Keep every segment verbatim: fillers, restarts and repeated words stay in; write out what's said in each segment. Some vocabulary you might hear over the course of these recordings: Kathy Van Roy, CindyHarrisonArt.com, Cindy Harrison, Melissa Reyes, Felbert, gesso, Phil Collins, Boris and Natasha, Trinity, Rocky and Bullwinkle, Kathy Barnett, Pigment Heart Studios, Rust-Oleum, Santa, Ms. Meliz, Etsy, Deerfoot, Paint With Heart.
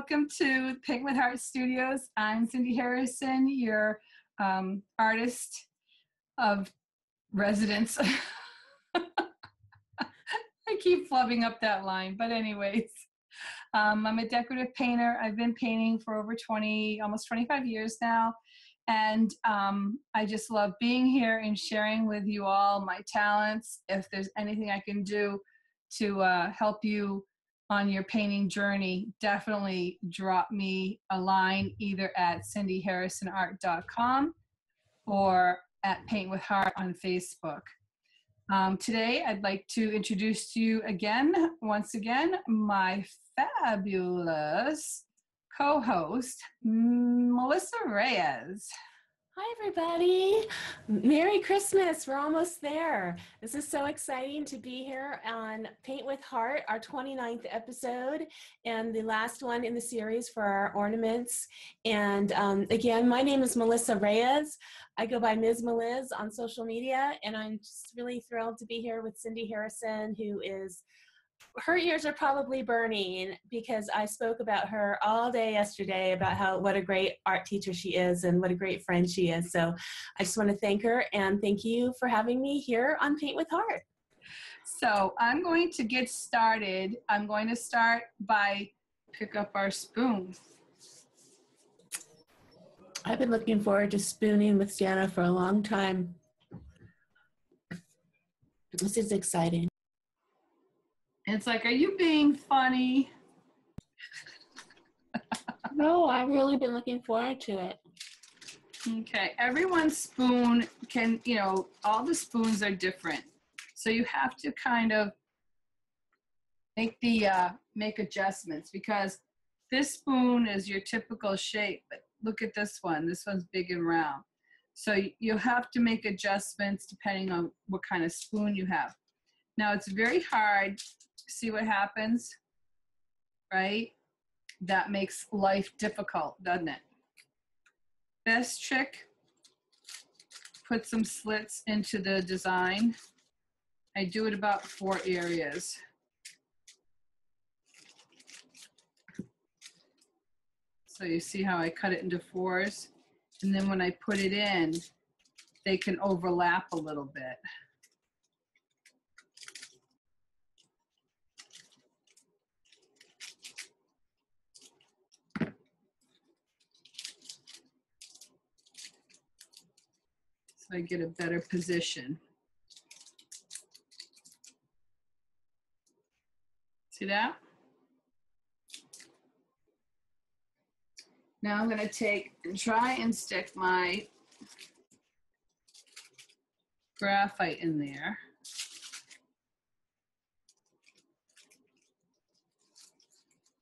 welcome to Pigment Heart Studios. I'm Cindy Harrison, your um, artist of residence. I keep flubbing up that line, but anyways, um, I'm a decorative painter. I've been painting for over twenty, almost twenty-five years now, and um, I just love being here and sharing with you all my talents. If there's anything I can do to uh, help you on your painting journey, definitely drop me a line either at Cindy Harrison Art dot com or at Paint With Heart on Facebook. Um, today, I'd like to introduce to you again, once again, my fabulous co-host, Melissa Reyes. Hi, everybody. Merry Christmas. We're almost there. This is so exciting to be here on Paint With Heart, our twenty-ninth episode, and the last one in the series for our ornaments. And um, again, my name is Melissa Reyes. I go by Miz Meliz on social media, and I'm just really thrilled to be here with Cindy Harrison, who is, her ears are probably burning because I spoke about her all day yesterday about how what a great art teacher she is and what a great friend she is. So I just want to thank her and thank you for having me here on Paint With Heart. So I'm going to get started. I'm going to start by pick up our spoon. I've been looking forward to spooning with Sienna for a long time. This is exciting. It's like, are you being funny? No, I've really been looking forward to it. Okay, everyone's spoon can, you know, all the spoons are different. So you have to kind of make the, uh, make adjustments, because this spoon is your typical shape, but look at this one. This one's big and round. So you'll have to make adjustments depending on what kind of spoon you have. Now, it's very hard. See what happens, right? That makes life difficult, doesn't it? Best trick, put some slits into the design. I do it about four areas. So you see how I cut it into fours? And then when I put it in, they can overlap a little bit. I get a better position. See that? Now I'm going to take and try and stick my graphite in there.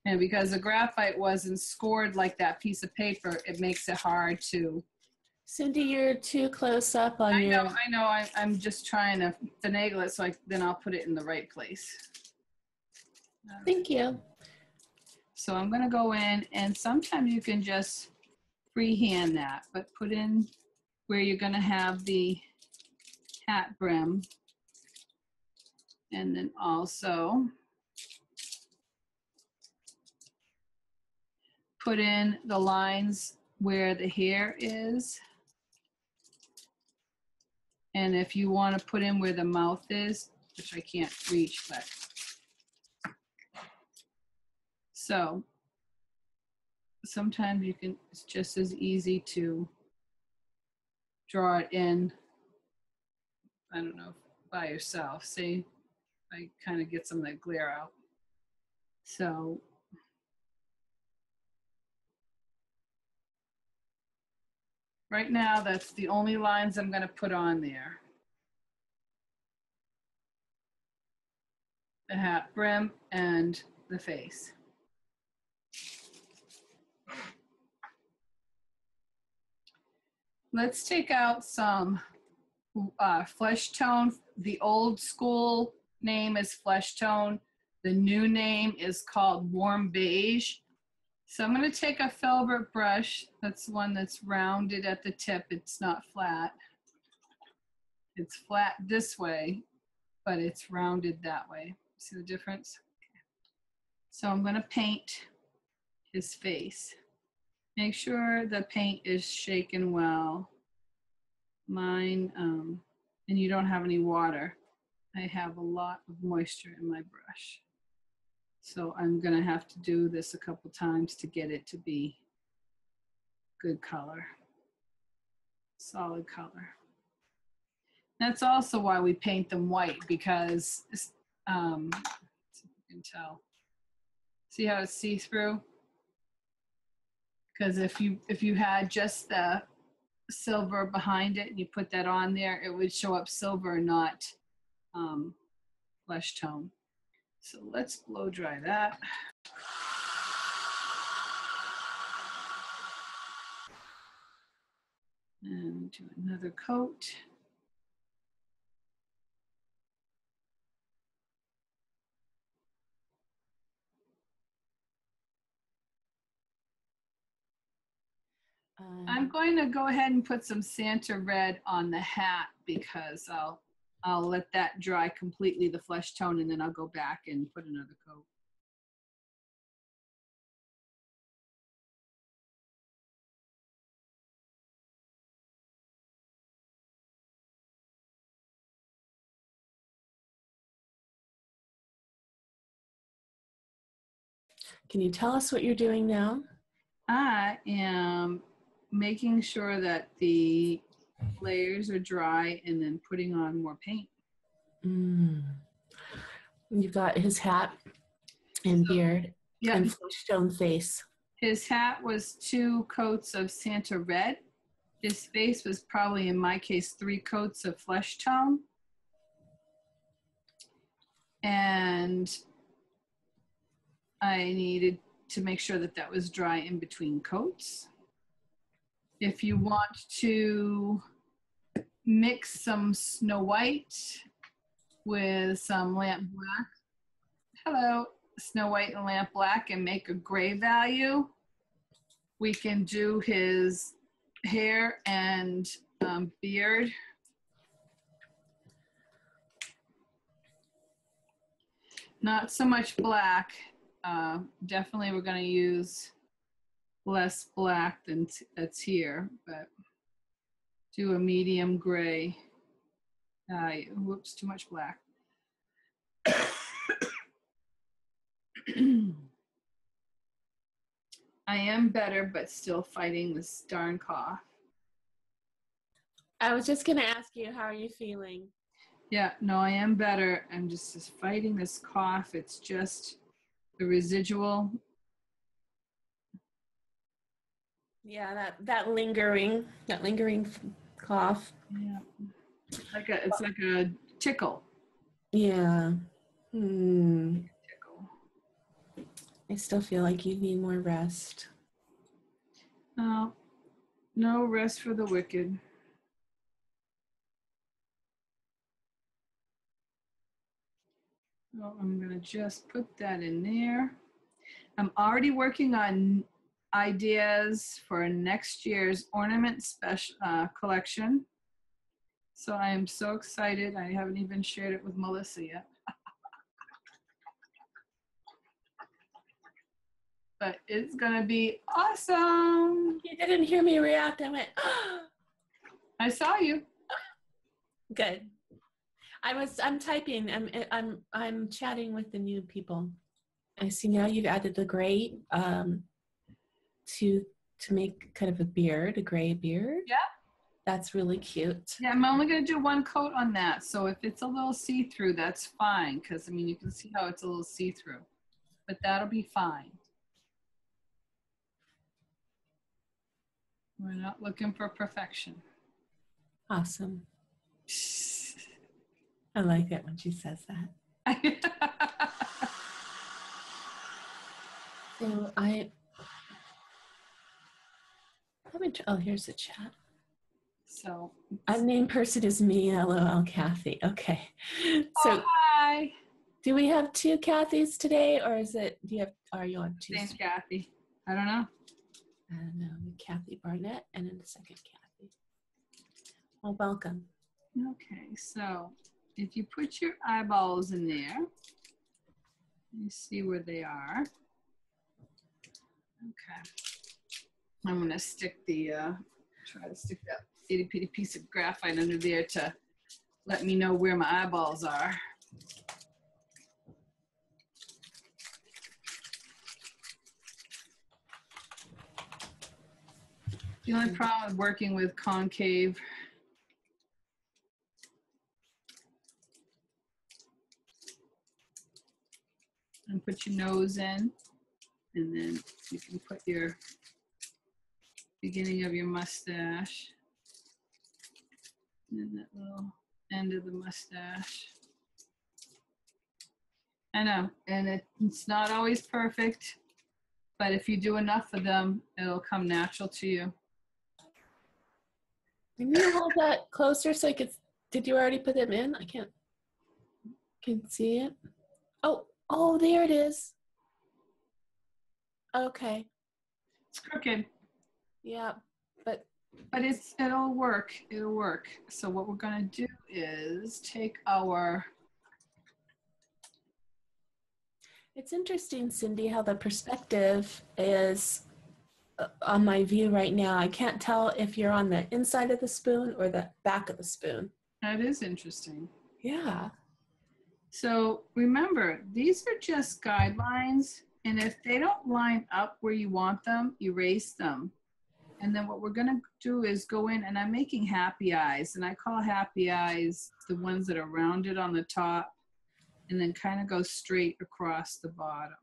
And because the graphite wasn't scored like that piece of paper, it makes it hard to. Cindy, you're too close up on your... I know, I know. I, I'm just trying to finagle it so I, then I'll put it in the right place. Thank you. So I'm going to go in, and sometimes you can just freehand that, but put in where you're going to have the hat brim. And then also put in the lines where the hair is. And if you want to put in where the mouth is, which I can't reach, but. So sometimes you can, it's just as easy to draw it in, I don't know, by yourself. See, I kind of get some of that glare out. So. Right now, that's the only lines I'm going to put on there. The hat brim and the face. Let's take out some uh, flesh tone. The old school name is flesh tone. The new name is called warm beige. So I'm going to take a Felbert brush. That's the one that's rounded at the tip. It's not flat. It's flat this way, but it's rounded that way. See the difference? Okay. So I'm going to paint his face. Make sure the paint is shaken well. Mine, um, and you don't have any water. I have a lot of moisture in my brush. So I'm gonna have to do this a couple times to get it to be good color, solid color. That's also why we paint them white, because, um, see if you can tell, see how it's see-through? Because if you, if you had just the silver behind it and you put that on there, it would show up silver, not um, flesh tone. So let's blow dry that. And do another coat. Um, I'm going to go ahead and put some Santa red on the hat, because I'll I'll let that dry completely, the flesh tone, and then I'll go back and put another coat. Can you tell us what you're doing now? I am making sure that the layers are dry and then putting on more paint. Mm. You've got his hat and so, beard, yeah, and flesh tone face. His hat was two coats of Santa red. His face was probably, in my case, three coats of flesh tone. And I needed to make sure that that was dry in between coats. If you want to mix some Snow White with some lamp black, hello, Snow White and lamp black, and make a gray value, we can do his hair and um, beard. Not so much black, uh, definitely we're gonna use less black than t that's here, but do a medium gray. Uh, whoops, too much black. I am better, but still fighting this darn cough. I was just gonna ask you, how are you feeling? Yeah, no, I am better. I'm just, just fighting this cough. It's just the residual. Yeah, that that lingering, that lingering cough. Yeah, it's like a, it's like a tickle. Yeah. Hmm. Tickle. I still feel like you need more rest. No, no rest for the wicked. Well, I'm gonna just put that in there. I'm already working on ideas for next year's ornament special uh, collection. So I am so excited. I haven't even shared it with Melissa yet. But it's gonna be awesome. You didn't hear me react. I went, oh. I saw you. Good. I was, I'm typing, I'm, I'm, I'm chatting with the new people. I see now you've added the gray, um, to to make kind of a beard, a gray beard. Yeah. That's really cute. Yeah, I'm only gonna do one coat on that. So if it's a little see-through, that's fine. Cause I mean, you can see how it's a little see-through, but that'll be fine. We're not looking for perfection. Awesome. I like it when she says that. So I, Oh, here's the chat. So unnamed person is me, L O L Kathy. Okay. So hi. Do we have two Kathys today, or is it, do you have, are you on two? Thanks, Kathy. I don't know. I don't know. Kathy Barnett and then the second Kathy. Well, welcome. Okay, so if you put your eyeballs in there, you see where they are. Okay. I'm gonna stick the, uh, try to stick that itty bitty piece of graphite under there to let me know where my eyeballs are. The only problem with working with concave and put your nose in, and then you can put your beginning of your mustache and that little end of the mustache. I know, and it, it's not always perfect, but if you do enough of them, it'll come natural to you. Can you hold that closer so I could, did you already put them in? I can't, can see it. Oh, oh, there it is. Okay. It's crooked. Yeah, but. But it's, it'll work, it'll work. So what we're gonna do is take our. It's interesting, Cindy, how the perspective is on my view right now. I can't tell if you're on the inside of the spoon or the back of the spoon. That is interesting. Yeah. So remember, these are just guidelines, and if they don't line up where you want them, erase them. And then what we're gonna do is go in, and I'm making happy eyes, and I call happy eyes the ones that are rounded on the top and then kind of go straight across the bottom.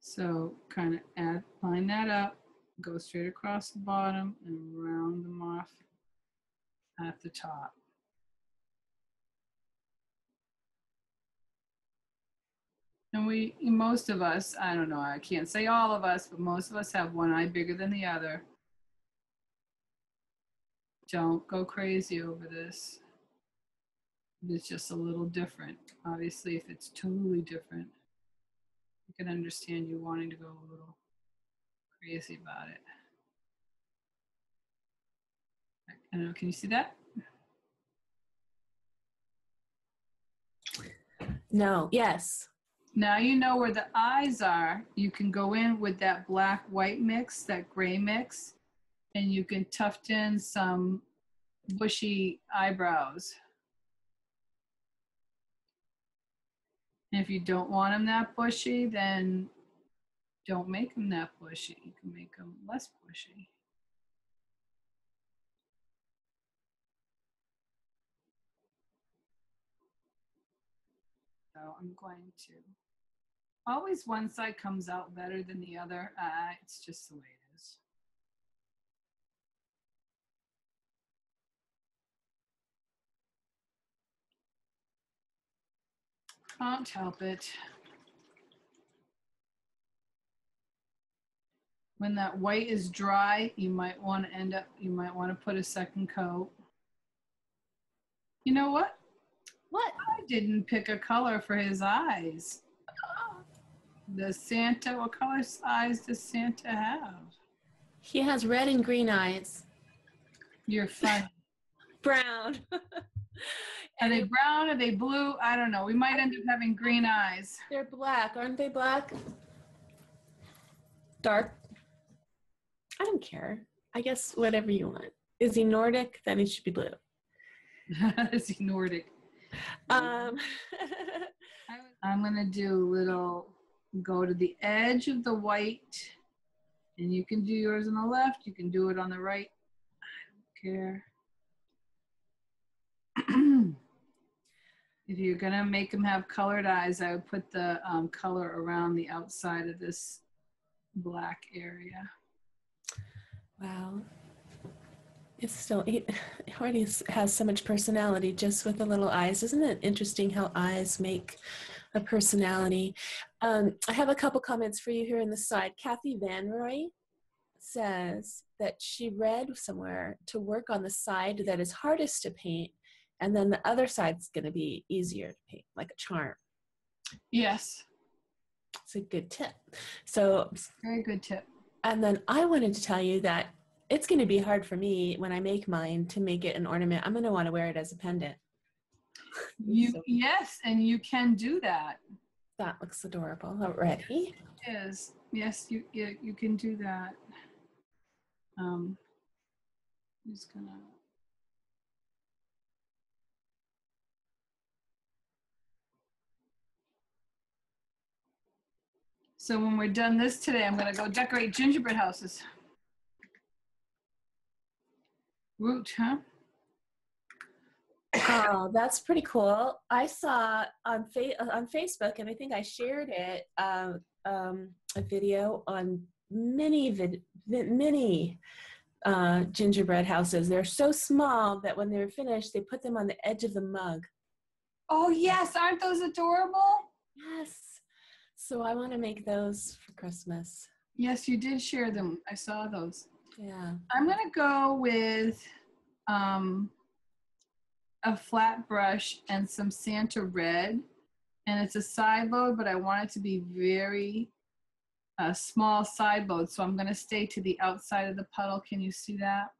So kind of add, line that up, go straight across the bottom and round them off at the top. And we, most of us, I don't know, I can't say all of us, but most of us have one eye bigger than the other. Don't go crazy over this. It's just a little different. Obviously, if it's totally different, I can understand you wanting to go a little crazy about it. I don't know, can you see that? No, yes. Now you know where the eyes are. You can go in with that black white mix, that gray mix, and you can tuft in some bushy eyebrows. And if you don't want them that bushy, then don't make them that bushy. You can make them less bushy. So I'm going to, always one side comes out better than the other. Uh, it's just the way it is. Can't help it. When that white is dry, you might want to end up, you might want to put a second coat. You know what? What? I didn't pick a color for his eyes. The Santa, what color eyes does Santa have? He has red and green eyes. You're funny. Brown. Are they brown? Are they blue? I don't know. We might end up having green eyes. They're black. Aren't they black? Dark. I don't care. I guess whatever you want. Is he Nordic? Then he should be blue. Is he Nordic? Um, I'm going to do a little, go to the edge of the white, and you can do yours on the left, you can do it on the right, I don't care. If you're going to make them have colored eyes, I would put the um, color around the outside of this black area. Wow. It's still, it already has so much personality just with the little eyes. Isn't it interesting how eyes make a personality? Um, I have a couple comments for you here on the side. Kathy Van Roy says that she read somewhere to work on the side that is hardest to paint, and then the other side's going to be easier to paint, like a charm. Yes. It's a good tip. So, very good tip. And then I wanted to tell you that it's going to be hard for me when I make mine to make it an ornament. I'm going to want to wear it as a pendant. You, so, yes, and you can do that. That looks adorable already. It is. Yes, you, you, you can do that. Um, I'm just going to... So when we're done this today, I'm going to go decorate gingerbread houses. Root, huh? Oh, that's pretty cool. I saw on fa on Facebook, and I think I shared it, uh, um, a video on many, vid many uh, gingerbread houses. They're so small that when they're finished, they put them on the edge of the mug. Oh, yes. Aren't those adorable? Yes. So I want to make those for Christmas. Yes, you did share them. I saw those. Yeah. I'm going to go with um, a flat brush and some Santa red. And it's a side load, but I want it to be very uh, small side load. So I'm going to stay to the outside of the puddle. Can you see that?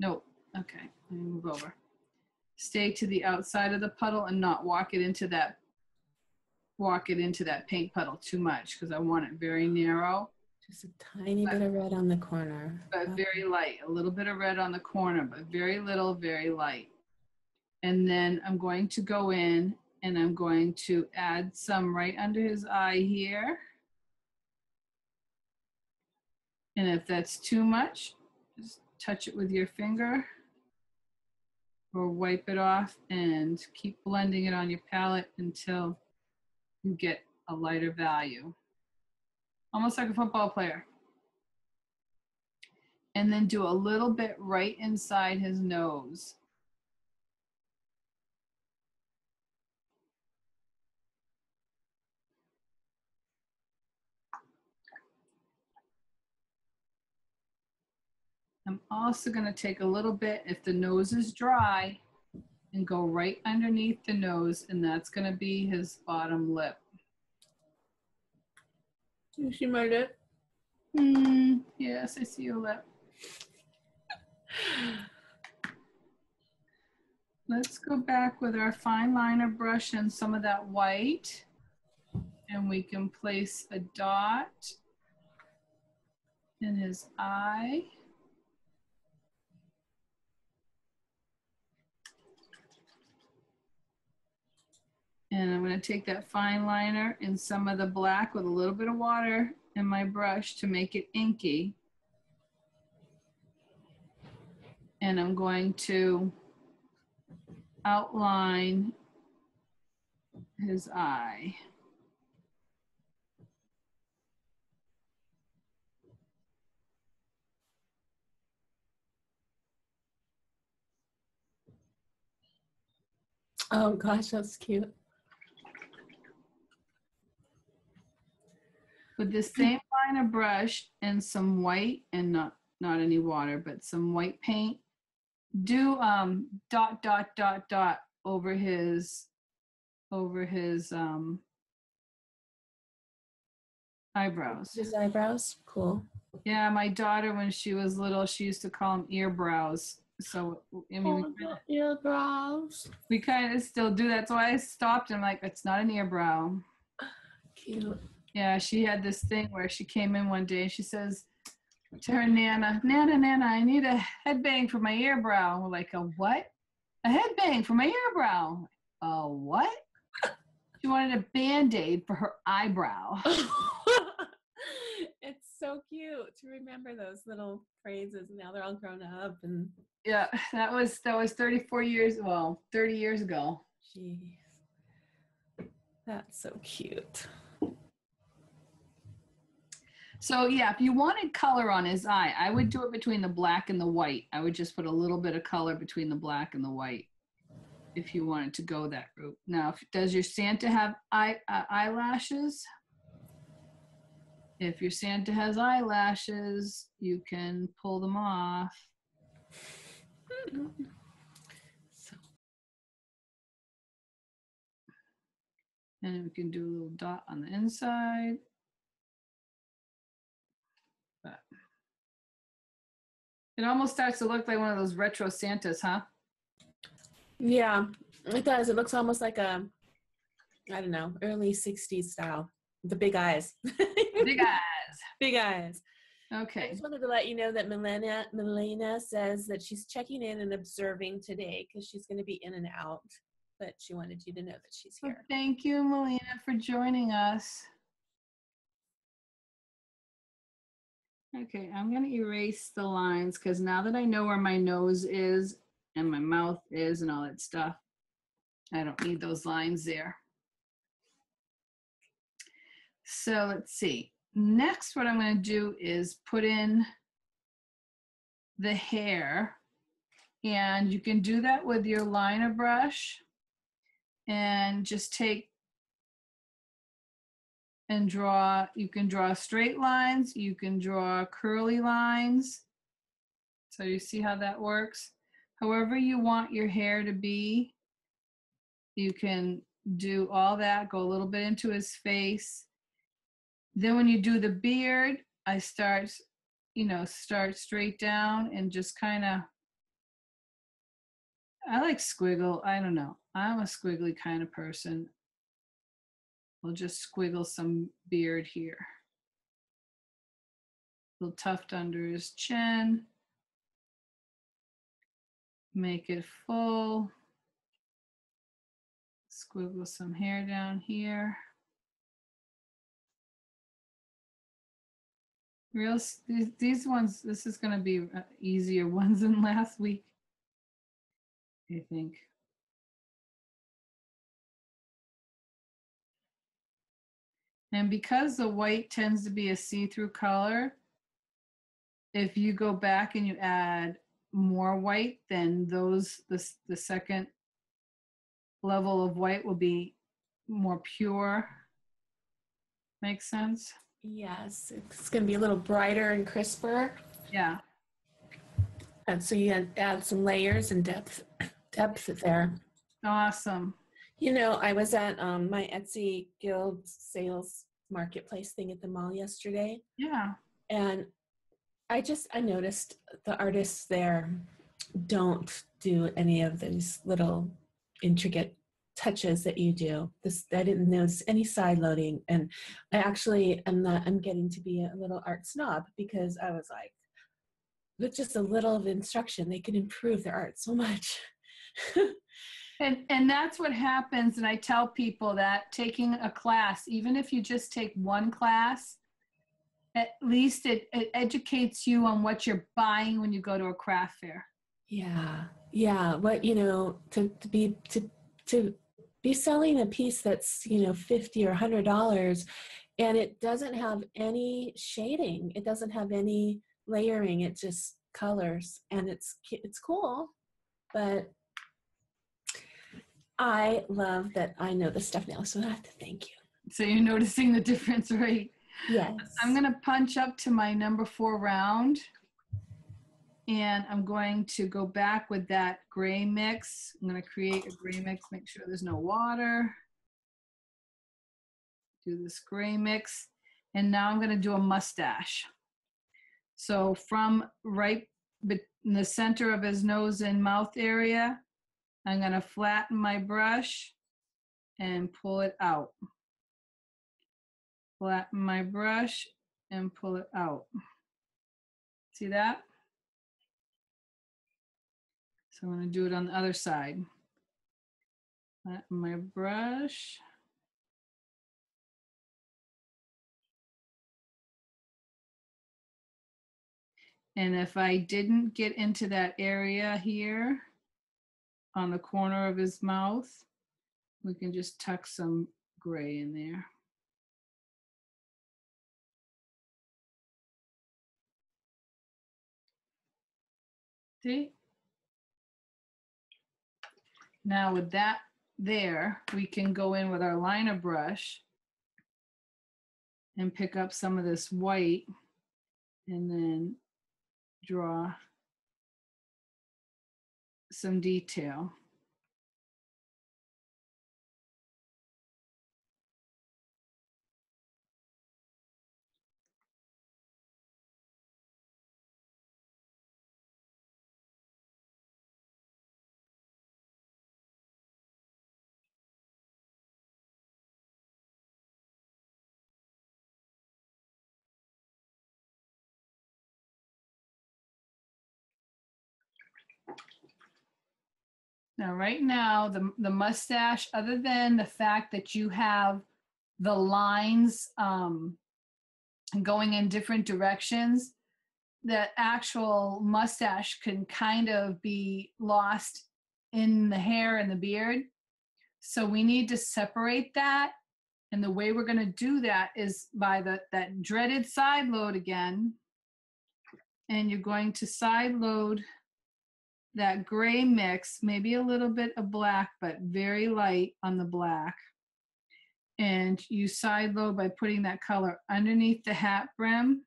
Nope. Okay. Let me move over. Stay to the outside of the puddle and not walk it into that walk it into that paint puddle too much, because I want it very narrow. Just a tiny but, bit of red on the corner. But very light, a little bit of red on the corner, but very little, very light. And then I'm going to go in and I'm going to add some right under his eye here. And if that's too much, just touch it with your finger or wipe it off and keep blending it on your palette until you get a lighter value, almost like a football player. And then do a little bit right inside his nose. I'm also going to take a little bit, if the nose is dry, and go right underneath the nose, and that's going to be his bottom lip. You see my lip? Mm, yes, I see your lip. Let's go back with our fine liner brush and some of that white, and we can place a dot in his eye. And I'm going to take that fine liner and some of the black with a little bit of water in my brush to make it inky. And I'm going to outline his eye. Oh gosh, that's cute. With the same liner brush and some white, and not, not any water, but some white paint, do um, dot, dot, dot, dot over his, over his um, eyebrows. His eyebrows? Cool. Yeah, my daughter, when she was little, she used to call them ear brows. So, I mean, oh, we, kinda, ear brows. We kind of still do that. So I stopped and I'm like, it's not an ear brow. Cute. Yeah, she had this thing where she came in one day and she says to her Nana, Nana, Nana, I need a headbang for my ear brow. We're like, a what? A headbang for my ear brow. A what? She wanted a Band-Aid for her eyebrow. It's so cute to remember those little phrases. Now they're all grown up. And yeah, that was, that was thirty-four years, well, thirty years ago. Jeez. That's so cute. So yeah, if you wanted color on his eye, I would do it between the black and the white. I would just put a little bit of color between the black and the white if you wanted to go that route. Now, if, does your Santa have eye, uh, eyelashes? If your Santa has eyelashes, you can pull them off. So. And we can do a little dot on the inside. It almost starts to look like one of those retro Santas, huh? Yeah, it does. It looks almost like a, I don't know, early sixties style. The big eyes. Big eyes. Big eyes. Okay. I just wanted to let you know that Milena, Milena says that she's checking in and observing today because she's going to be in and out, but she wanted you to know that she's here. Well, thank you, Milena, for joining us. Okay, I'm going to erase the lines because now that I know where my nose is and my mouth is and all that stuff, I don't need those lines there. So let's see. Next, what I'm going to do is put in the hair, and you can do that with your liner brush and just take and draw. You can draw straight lines, you can draw curly lines. So you see how that works. However you want your hair to be, you can do all that, go a little bit into his face. Then when you do the beard, I start, you know, start straight down and just kind of, I like squiggle. I don't know. I'm a squiggly kind of person. We'll just squiggle some beard here. A little tuft under his chin. Make it full. Squiggle some hair down here. Real, these, these ones, this is going to be easier ones than last week, I think. And because the white tends to be a see-through color, if you go back and you add more white, then those, the, the second level of white will be more pure. Make sense? Yes, it's going to be a little brighter and crisper. Yeah. And so you add some layers and depth, depth there. Awesome. You know, I was at um, my Etsy Guild sales marketplace thing at the mall yesterday. Yeah. And I just, I noticed the artists there don't do any of these little intricate touches that you do. This, I didn't notice any side loading, and I actually am not, I'm getting to be a little art snob because I was like, with just a little of instruction, they could improve their art so much. and and that's what happens. And I tell people that taking a class, even if you just take one class, at least it, it educates you on what you're buying when you go to a craft fair. Yeah, yeah. What you know to, to be to to. be selling a piece that's, you know, fifty or a hundred dollars, and it doesn't have any shading. It doesn't have any layering. It just colors, and it's, it's cool. But I love that I know this stuff now, so I have to thank you. So you're noticing the difference, right? Yes. I'm going to punch up to my number four round, and I'm going to go back with that gray mix. I'm going to create a gray mix, make sure there's no water. Do this gray mix. And now I'm going to do a mustache. So from right in the center of his nose and mouth area, I'm going to flatten my brush and pull it out. Flatten my brush and pull it out. See that? So I'm going to do it on the other side. Flatten my brush. And if I didn't get into that area here on the corner of his mouth, we can just tuck some gray in there. See? Now with that there, we can go in with our liner brush and pick up some of this white and then draw some detail. Now, right now, the, the mustache, other than the fact that you have the lines um, going in different directions, the actual mustache can kind of be lost in the hair and the beard. So we need to separate that. And the way we're going to do that is by the, that dreaded side load again. And you're going to side load that gray mix, maybe a little bit of black, but very light on the black. And you side load by putting that color underneath the hat brim.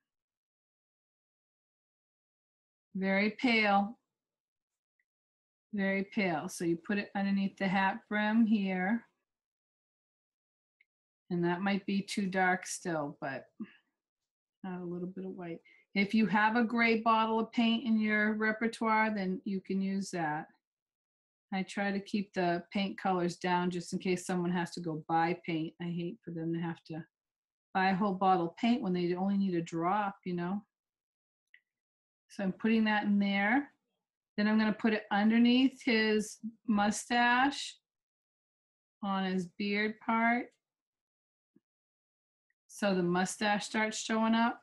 Very pale, very pale. So you put it underneath the hat brim here. And that might be too dark still, but add a little bit of white. If you have a gray bottle of paint in your repertoire, then you can use that. I try to keep the paint colors down just in case someone has to go buy paint. I hate for them to have to buy a whole bottle of paint when they only need a drop, you know? So I'm putting that in there. Then I'm gonna put it underneath his mustache on his beard part. So the mustache starts showing up.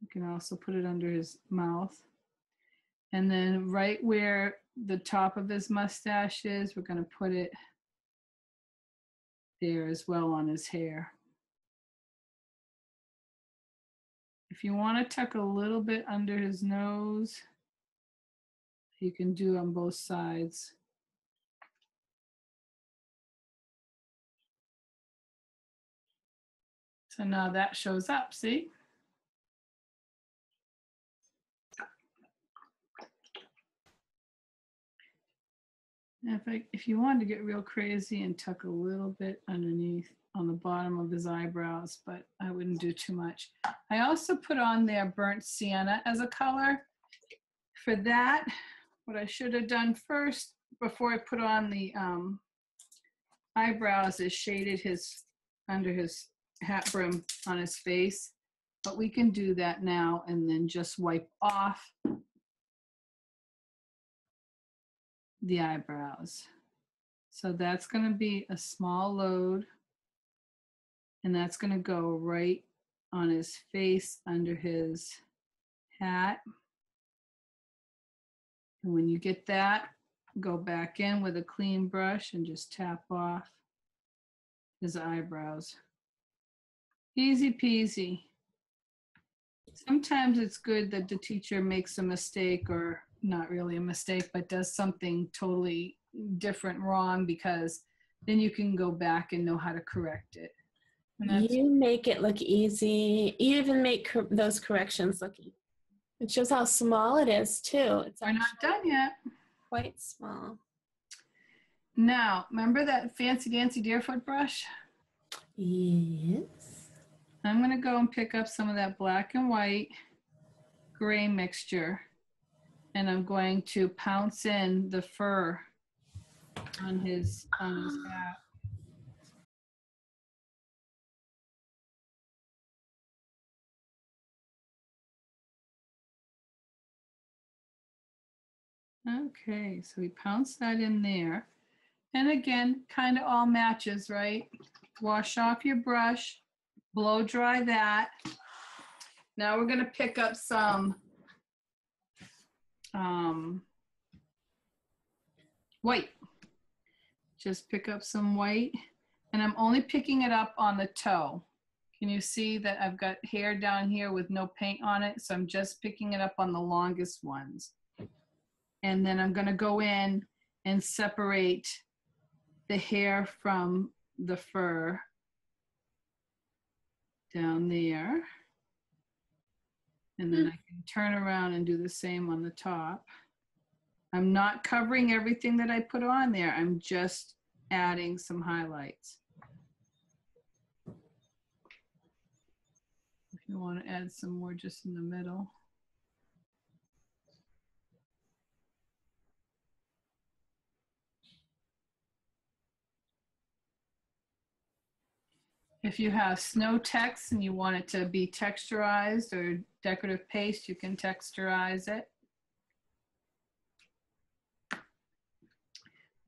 You can also put it under his mouth. And then right where the top of his mustache is, we're going to put it there as well on his hair. If you want to tuck a little bit under his nose, you can do on both sides. So now that shows up, see? If, I, if you wanted to get real crazy and tuck a little bit underneath on the bottom of his eyebrows, but I wouldn't do too much. I also put on there burnt sienna as a color. For that, what I should have done first before I put on the um, eyebrows is shaded his, under his hat brim on his face, but we can do that now and then just wipe off the eyebrows. So that's going to be a small load, and that's going to go right on his face under his hat. And when you get that, go back in with a clean brush and just tap off his eyebrows. Easy peasy. Sometimes it's good that the teacher makes a mistake, or not really a mistake, but does something totally different wrong, because then you can go back and know how to correct it. And you make it look easy. You even make cor those corrections look easy. It shows how small it is too. It's We're not done yet. Quite small. Now, remember that fancy dancy Deerfoot brush? Yes. I'm going to go and pick up some of that black and white gray mixture, and I'm going to pounce in the fur on his, on his hat. Okay, so we pounce that in there. And again, kind of all matches, right? Wash off your brush. Blow dry that. Now we're going to pick up some um, white. Just pick up some white, and I'm only picking it up on the toe. Can you see that I've got hair down here with no paint on it? So I'm just picking it up on the longest ones. And then I'm going to go in and separate the hair from the fur. Down there, and then I can turn around and do the same on the top. I'm not covering everything that I put on there. I'm just adding some highlights. If you want to add some more just in the middle. If you have snow text and you want it to be texturized or decorative paste, you can texturize it.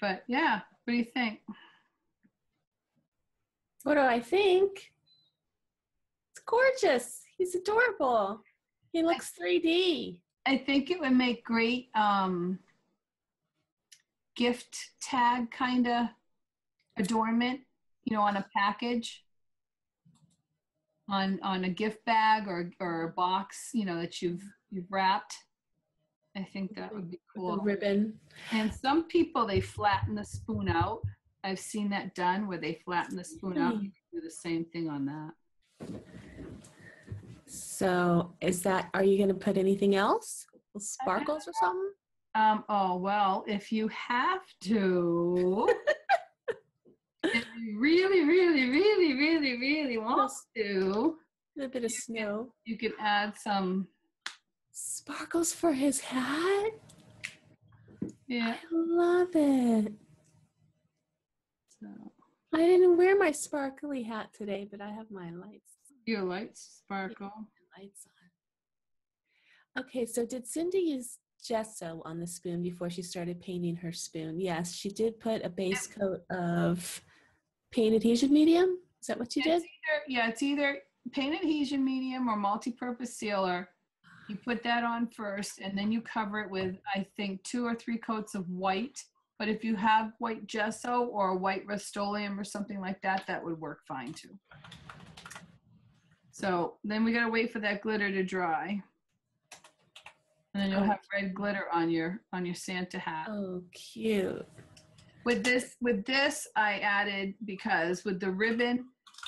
But yeah, what do you think? What do I think? It's gorgeous. He's adorable. He looks three D. I think it would make great um, gift tag kind of adornment, you know, on a package, on on a gift bag or or a box, you know, that you've you've wrapped. I think that would be cool. A ribbon. And some people, they flatten the spoon out. I've seen that done where they flatten the spoon out. You can do the same thing on that. So is that, are you going to put anything else? Sparkles or something? Um, oh, well, if you have to, if you really, really, really, really, really want to. A little bit of snow. You can add some. Sparkles for his hat? Yeah. I love it. So. I didn't wear my sparkly hat today, but I have my lights. Your lights sparkle. My lights on. Okay, so did Cindy use gesso on the spoon before she started painting her spoon? Yes, she did put a base coat of paint adhesion medium. Is that what you did? It's either, yeah, it's either paint adhesion medium or multi-purpose sealer. You put that on first, and then you cover it with, I think, two or three coats of white. But if you have white gesso or white Rust-Oleum or something like that, that would work fine too. So then we gotta wait for that glitter to dry. And then you'll have red glitter on your on your Santa hat. Oh, cute. With this, with this I added, because with the ribbon,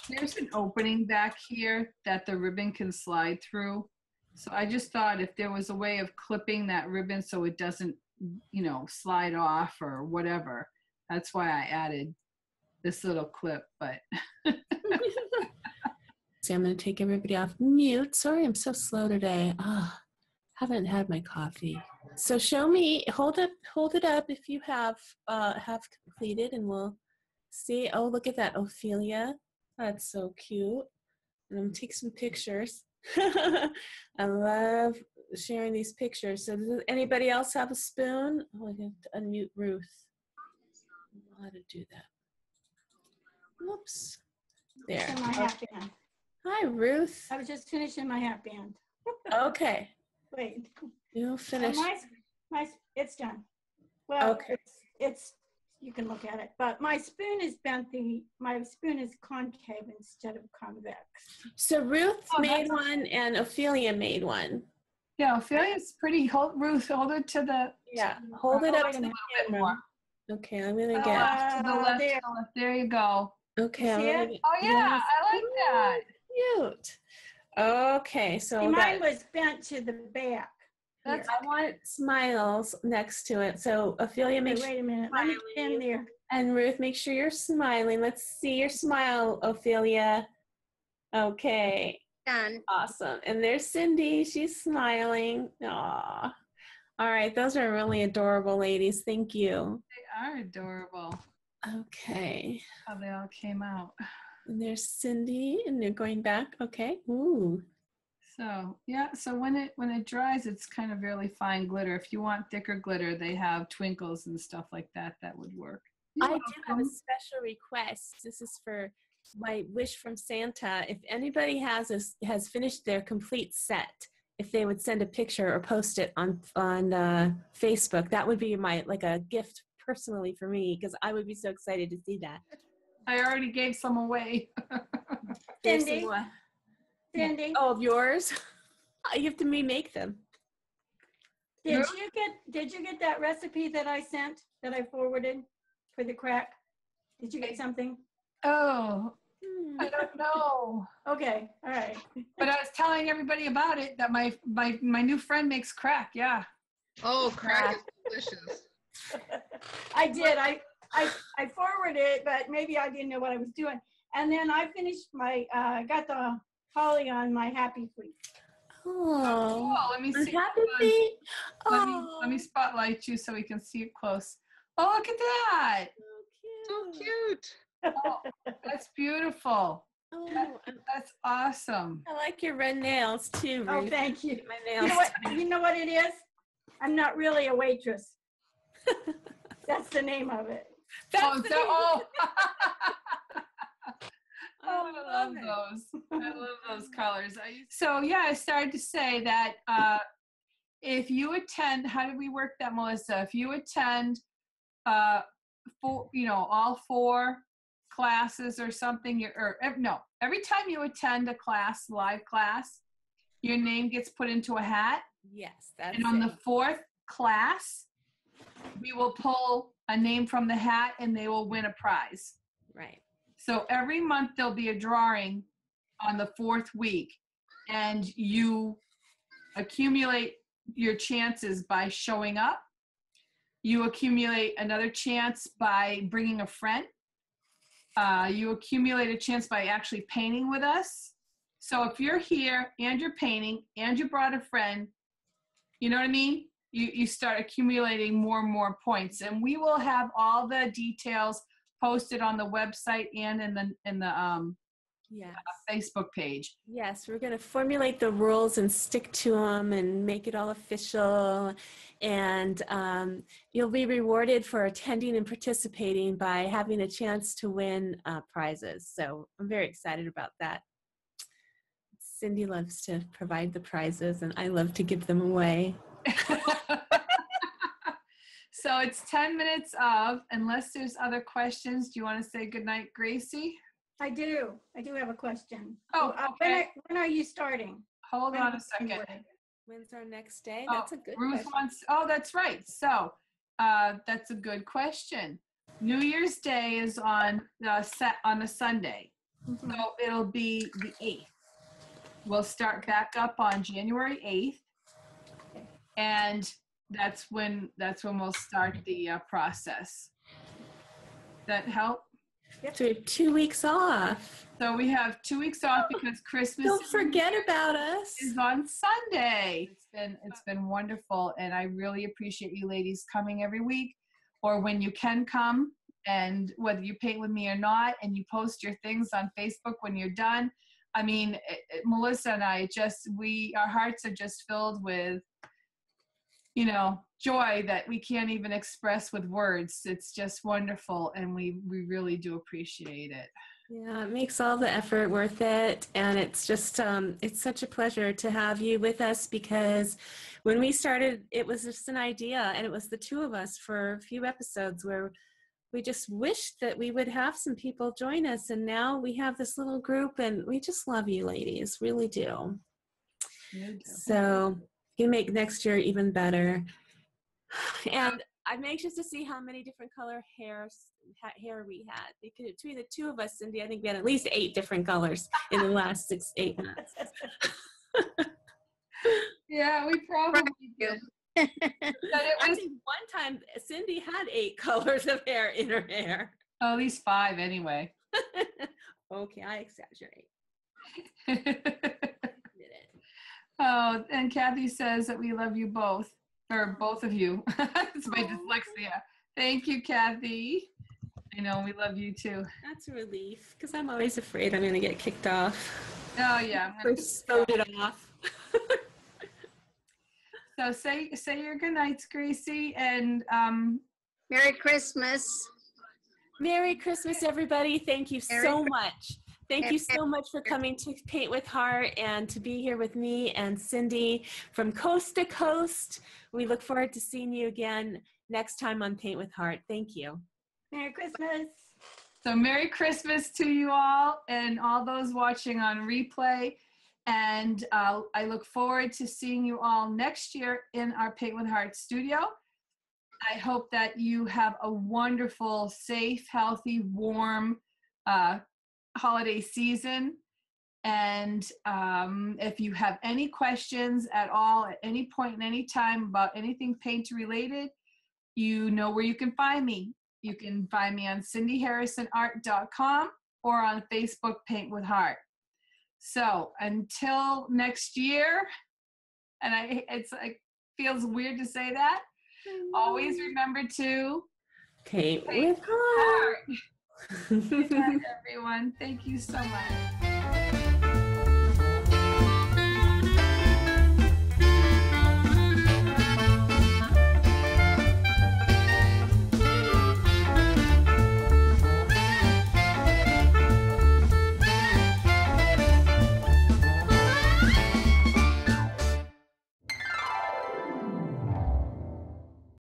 there's an opening back here that the ribbon can slide through. So I just thought if there was a way of clipping that ribbon so it doesn't, you know, slide off or whatever, that's why I added this little clip, but. So I'm going to take everybody off mute. Sorry, I'm so slow today. Oh, haven't had my coffee. So show me, hold up, hold it up if you have uh, have completed, and we'll see. Oh, look at that, Ophelia. That's so cute. And I'm going to take some pictures. I love sharing these pictures. So does anybody else have a spoon? Oh, I'm going to unmute Ruth. I don't know how to do that. Oops. There. Oh. Hi, Ruth. I was just finishing my hat band. Okay. Wait. You'll finish. My, my, it's done. Well, okay. it's, it's, you can look at it, but my spoon is bent the, my spoon is concave instead of convex. So Ruth oh, made one and Ophelia made one. Yeah, Ophelia's pretty. Hold, Ruth, hold it to the. Yeah, hold it up a little bit more. Okay, I'm going to get. Uh, to the left. There. there you go. Okay. You I'm gonna, oh, yeah, yes. I like that. Cute. Okay, so See, mine that, was bent to the back. That's, I want smiles next to it. So Ophelia, make sure. Wait a minute. Let me get in there. And Ruth, make sure you're smiling. Let's see your smile, Ophelia. Okay. Done. Awesome. And there's Cindy. She's smiling. Aw. All right. Those are really adorable, ladies. Thank you. They are adorable. Okay. How they all came out. And there's Cindy, and they're going back. Okay. Ooh. So yeah. So when it when it dries, it's kind of really fine glitter. If you want thicker glitter, they have twinkles and stuff like that. That would work. I do have a special request. This is for my wish from Santa. If anybody has a, has finished their complete set, if they would send a picture or post it on on uh, Facebook, that would be my like a gift personally for me, because I would be so excited to see that. I already gave some away. Cindy. Some Cindy. Oh, of yours? You have to remake them. Did no? you get did you get that recipe that I sent, that I forwarded for the crack? Did you get something? Oh, hmm. I don't know. Okay, all right. But I was telling everybody about it, that my my, my new friend makes crack, yeah. Oh, crack is delicious. I did. I I, I forwarded it, but maybe I didn't know what I was doing. And then I finished my, I uh, got the holly on my happy feet. Oh, oh, let me see. Happy feet? Oh. Let me, let me spotlight you so we can see it close. Oh, look at that. So cute. So cute. Oh, that's beautiful. Oh, that's awesome. I like your red nails too, Ruth. Oh, thank you. My nails. You know what, you know what it is? I'm not really a waitress. That's the name of it. That's oh, the so, oh. Oh, I love those. I love those colors. So yeah, I started to say that uh, if you attend, how did we work that, Melissa? If you attend, uh, four, you know, all four classes or something, you're, or no, every time you attend a class, live class, your name gets put into a hat. Yes, that's. And on it. The fourth class, we will pull a name from the hat, and they will win a prize. Right. So every month there'll be a drawing on the fourth week, and you accumulate your chances by showing up. You accumulate another chance by bringing a friend. Uh, you accumulate a chance by actually painting with us. So if you're here and you're painting and you brought a friend, you know what I mean? You, you start accumulating more and more points, and we will have all the details posted on the website and in the in the um, yes. uh, Facebook page. Yes, we're going to formulate the rules and stick to them and make it all official. And um, you'll be rewarded for attending and participating by having a chance to win uh, prizes. So I'm very excited about that. Cindy loves to provide the prizes, and I love to give them away. So it's ten minutes of, unless there's other questions, do you want to say goodnight, Gracie? I do. I do have a question. Oh, okay. When are, when are you starting? Hold when on a second. When's our next day? Oh, that's a good Ruth question. Wants, oh, that's right. So uh, that's a good question. New Year's Day is on the set on a Sunday. Mm-hmm. So it'll be the eighth. We'll start back up on January eighth. Okay. And that's when that's when we'll start the uh, process. That help? Yep. So we have two weeks off. So we have two weeks off because Christmas. Don't forget about us. Is on Sunday. It's been it's been wonderful, and I really appreciate you ladies coming every week, or when you can come, and whether you paint with me or not, and you post your things on Facebook when you're done. I mean, it, it, Melissa and I just we our hearts are just filled with, you know, joy that we can't even express with words. It's just wonderful, and we, we really do appreciate it. Yeah, it makes all the effort worth it, and it's just, um, it's such a pleasure to have you with us, because when we started, it was just an idea, and it was the two of us for a few episodes where we just wished that we would have some people join us, and now we have this little group, and we just love you ladies, really do. do. So you make next year even better. And I'm anxious to see how many different color hairs, ha hair we had. Because between the two of us, Cindy, I think we had at least eight different colors in the last six, eight months. Yeah, we probably did. But it was, I think one time, Cindy had eight colors of hair in her hair. Oh, at least five anyway. Okay, I exaggerate. Oh, and Kathy says that we love you both, or both of you. It's my dyslexia. Thank you, Kathy. I know, we love you too. That's a relief, because I'm always afraid I'm going to get kicked off. Oh, yeah. I'm going to start it off. So say, say your goodnights, Gracie, and um, Merry Christmas. Merry Christmas, everybody. Thank you Merry so much. Thank you so much for coming to Paint With Heart and to be here with me and Cindy from coast to coast. We look forward to seeing you again next time on Paint With Heart. Thank you. Merry Christmas. So Merry Christmas to you all and all those watching on replay. And uh, I look forward to seeing you all next year in our Paint With Heart studio. I hope that you have a wonderful, safe, healthy, warm, uh, holiday season, and um, if you have any questions at all at any point in any time about anything paint related, you know where you can find me. You can find me on Cindy Harrison Art dot com or on Facebook Paint With Heart. So until next year, and I it's like feels weird to say that, always remember to paint with heart. Good night, everyone. Thank you so much.